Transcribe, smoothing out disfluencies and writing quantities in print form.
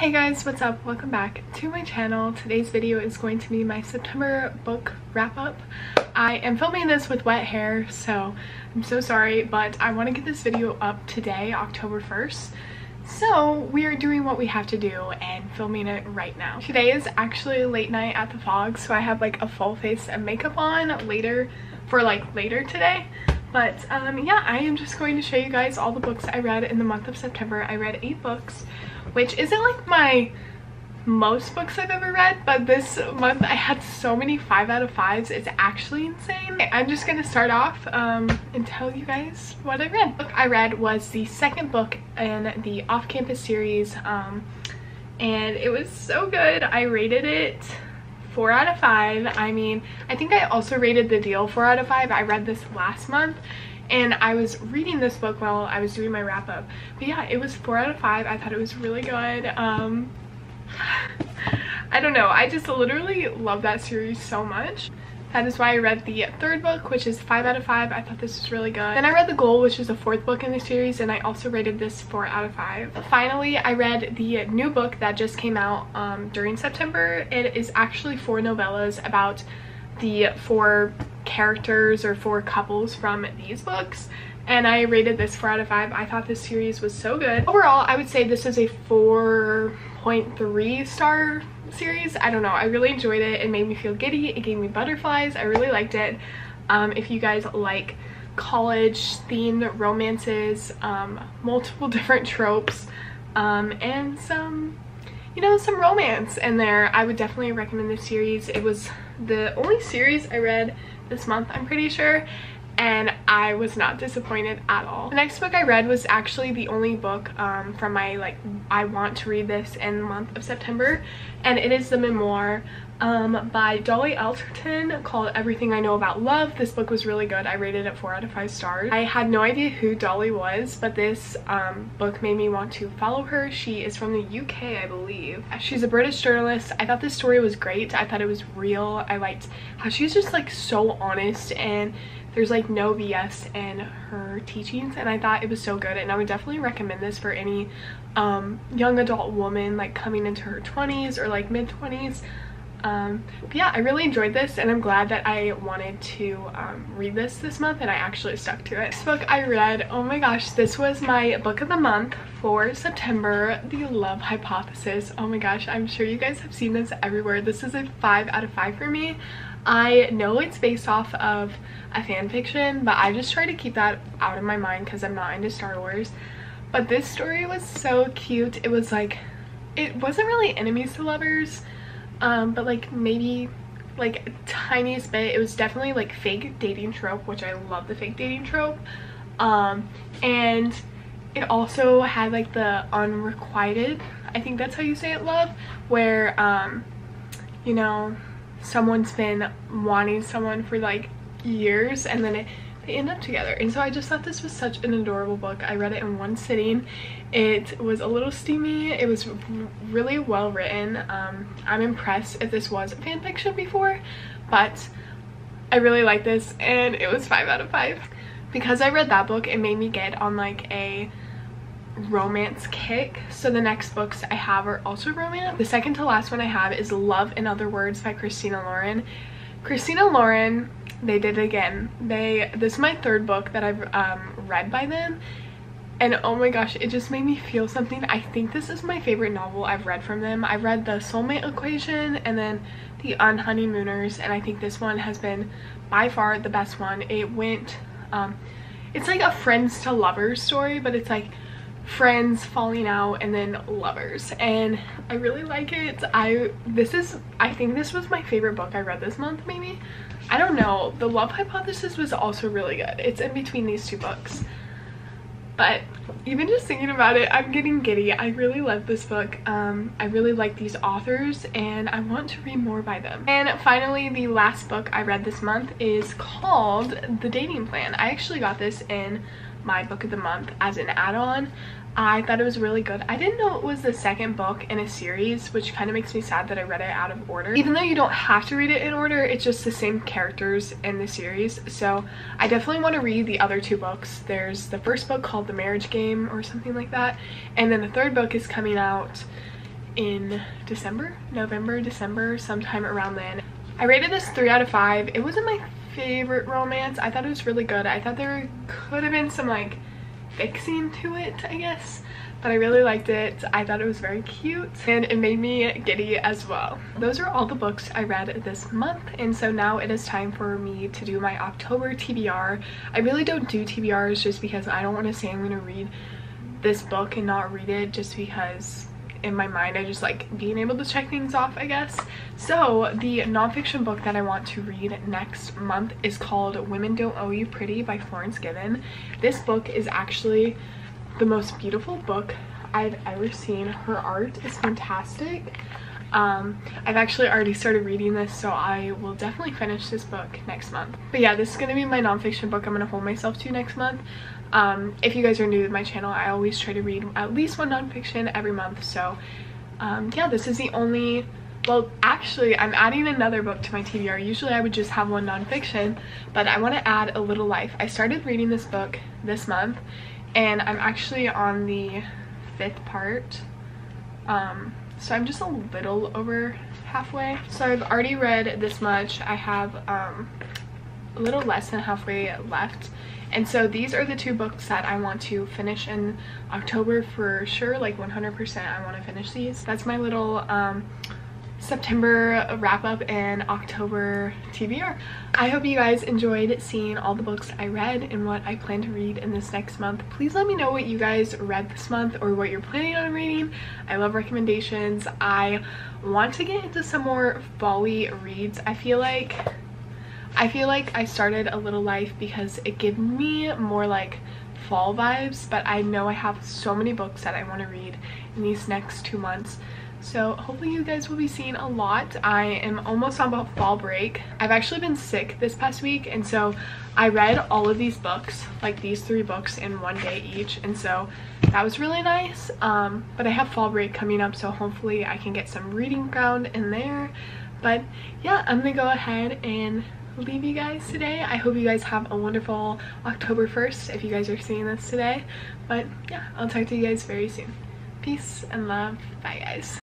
Hey guys, what's up? Welcome back to my channel. Today's video is going to be my September book wrap up. I am filming this with wet hair, so I'm so sorry, but I want to get this video up today, October 1st. So we are doing what we have to do and filming it right now. Today is actually late night at the Fog, so I have like a full face of makeup on later today. But yeah, I am just going to show you guys all the books I read in the month of September. I read 8 books, which isn't like my most books I've ever read, but this month I had so many 5 out of 5s. It's actually insane. Okay, I'm just gonna start off and tell you guys what I read. The book I read was the second book in the off-campus series, and it was so good. I rated it 4 out of 5. I mean, I think I also rated The Deal 4 out of 5. I read this last month, and I was reading this book while I was doing my wrap up. But yeah, it was 4 out of 5. I thought it was really good. I don't know, I just literally love that series so much. That is why I read the third book, which is 5 out of 5. I thought this was really good. Then I read The Goal, which is the fourth book in the series, and I also rated this 4 out of 5. Finally, I read the new book that just came out during September. It is actually 4 novellas about the 4 characters or 4 couples from these books, and I rated this 4 out of 5. I thought this series was so good. Overall, I would say this is a 4.3-star series. I don't know, I really enjoyed it. It made me feel giddy. It gave me butterflies. I really liked it. If you guys like college themed romances, multiple different tropes, and some, you know, some romance in there, I would definitely recommend this series. It was the only series I read this month, I'm pretty sure, and I was not disappointed at all. The next book I read was actually the only book from my, like, I want to read this in the month of September, and it is the memoir by Dolly Alderton called Everything I Know About Love. This book was really good. I rated it 4 out of 5 stars. I had no idea who Dolly was, but this book made me want to follow her. She is from the UK, I believe. She's a British journalist. I thought this story was great. I thought it was real. I liked how she's just like so honest, and there's like no BS in her teachings, and I thought it was so good. And I would definitely recommend this for any young adult woman like coming into her 20s or like mid-20s. But yeah, I really enjoyed this, and I'm glad that I wanted to read this month, and I actually stuck to it. This book I read, oh my gosh, this was my book of the month for September, The Love Hypothesis. Oh my gosh, I'm sure you guys have seen this everywhere. This is a 5 out of 5 for me. I know it's based off of a fan fiction, but I just try to keep that out of my mind because I'm not into Star Wars. But this story was so cute. It was like, it wasn't really enemies to lovers, but like maybe like a tiniest bit. It was definitely like fake dating trope, which I love the fake dating trope, and it also had like the unrequited, I think that's how you say it, love, where you know, someone's been wanting someone for like years, and then they end up together. And so I just thought this was such an adorable book. I read it in one sitting. It was a little steamy. It was really well written. I'm impressed if this was fan fiction before, but I really like this, and it was 5 out of 5. Because I read that book, it made me get on like a romance kick, so the next books I have are also romance. The second to last one I have is Love and Other Words by Christina Lauren. Christina Lauren, they did it again. This is my third book that I've read by them, and oh my gosh, it just made me feel something. I think this is my favorite novel I've read from them. I've read The Soulmate Equation and then The Unhoneymooners, and I think this one has been by far the best one. It went it's like a friends to lovers story, but it's like friends falling out and then lovers, and I really like it. I think this was my favorite book I read this month, maybe, I don't know. The Love Hypothesis was also really good. It's in between these two books, but even just thinking about it, I'm getting giddy. I really love this book. I really like these authors, and I want to read more by them. And finally, the last book I read this month is called The Dating Plan. I actually got this in my book of the month as an add-on. I thought it was really good. I didn't know it was the second book in a series, which kind of makes me sad that I read it out of order. Even though you don't have to read it in order, it's just the same characters in the series. So I definitely want to read the other 2 books. There's the first book called The Marriage Game or something like that, and then the third book is coming out in November, December, sometime around then. I rated this 3 out of 5. It wasn't my favorite romance. I thought it was really good. I thought there could have been some like fixing to it, I guess, but I really liked it. I thought it was very cute and it made me giddy as well. Those are all the books I read this month, and so now it is time for me to do my October TBR. I really don't do TBRs just because I don't want to say I'm going to read this book and not read it, just because in my mind I just like being able to check things off, I guess. So the nonfiction book that I want to read next month is called Women Don't Owe You Pretty by Florence Given. This book is actually the most beautiful book I've ever seen. Her art is fantastic. I've actually already started reading this, so I will definitely finish this book next month. But yeah, this is going to be my nonfiction book I'm going to hold myself to next month. If you guys are new to my channel, I always try to read at least one nonfiction every month, so yeah, this is the only, well, actually I'm adding another book to my TBR. Usually I would just have one nonfiction, but I want to add A Little Life. I started reading this book this month and I'm actually on the 5th part, so I'm just a little over halfway. So I've already read this much. I have a little less than halfway left, and so these are the two books that I want to finish in October for sure. Like 100% I want to finish these. That's my little September wrap up and October TBR. I hope you guys enjoyed seeing all the books I read and what I plan to read in this next month. Please let me know what you guys read this month or what you're planning on reading. I love recommendations. I want to get into some more folly reads. I feel like I started A Little Life because it gave me more like fall vibes, but I know I have so many books that I want to read in these next 2 months. So hopefully you guys will be seeing a lot. I am almost on fall break. I've actually been sick this past week, and so I read all of these books, like these 3 books in 1 day each, and so that was really nice. But I have fall break coming up, so hopefully I can get some reading ground in there. But yeah, I'm gonna go ahead and leave you guys today. I hope you guys have a wonderful October 1st if you guys are seeing this today. But yeah, I'll talk to you guys very soon. Peace and love. Bye guys.